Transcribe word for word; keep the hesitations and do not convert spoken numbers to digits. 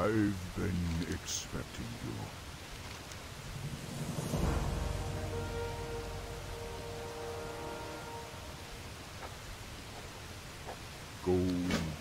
I've been expecting you. Go.